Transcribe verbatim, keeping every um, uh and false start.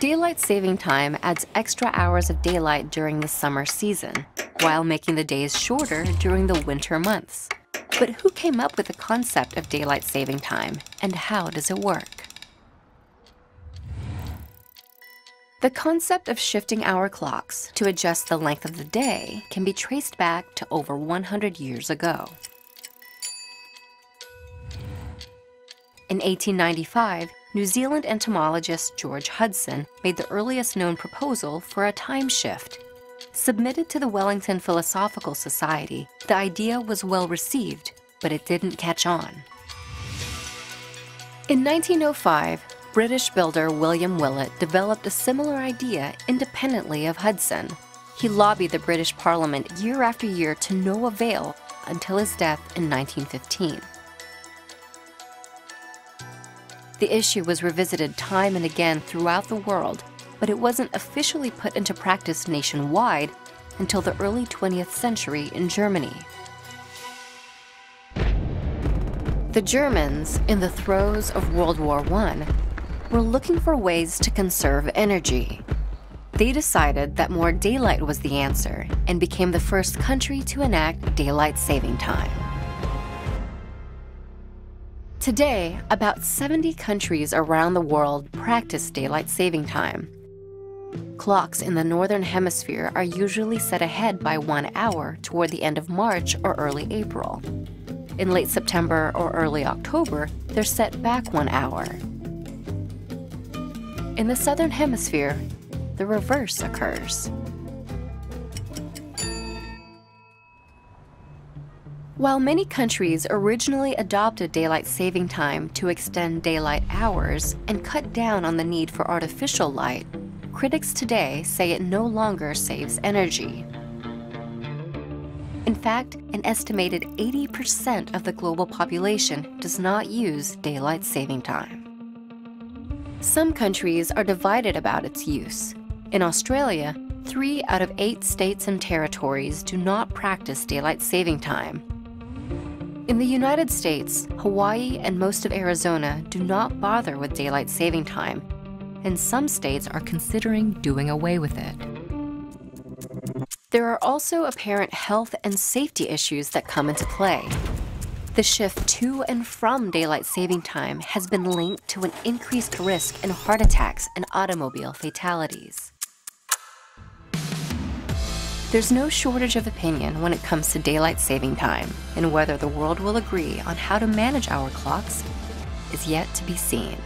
Daylight saving time adds extra hours of daylight during the summer season, while making the days shorter during the winter months. But who came up with the concept of daylight saving time, and how does it work? The concept of shifting hour clocks to adjust the length of the day can be traced back to over one hundred years ago. In eighteen ninety-five, New Zealand entomologist George Hudson made the earliest known proposal for a time shift. Submitted to the Wellington Philosophical Society, the idea was well received, but it didn't catch on. In nineteen oh five, British builder William Willett developed a similar idea independently of Hudson. He lobbied the British Parliament year after year to no avail until his death in nineteen fifteen. The issue was revisited time and again throughout the world, but it wasn't officially put into practice nationwide until the early twentieth century in Germany. The Germans, in the throes of World War One, were looking for ways to conserve energy. They decided that more daylight was the answer and became the first country to enact daylight saving time. Today, about seventy countries around the world practice daylight saving time. Clocks in the Northern Hemisphere are usually set ahead by one hour toward the end of March or early April. In late September or early October, they're set back one hour. In the Southern Hemisphere, the reverse occurs. While many countries originally adopted daylight saving time to extend daylight hours and cut down on the need for artificial light, critics today say it no longer saves energy. In fact, an estimated eighty percent of the global population does not use daylight saving time. Some countries are divided about its use. In Australia, three out of eight states and territories do not practice daylight saving time. In the United States, Hawaii and most of Arizona do not bother with daylight saving time, and some states are considering doing away with it. There are also apparent health and safety issues that come into play. The shift to and from daylight saving time has been linked to an increased risk in heart attacks and automobile fatalities. There's no shortage of opinion when it comes to daylight saving time, and whether the world will agree on how to manage our clocks is yet to be seen.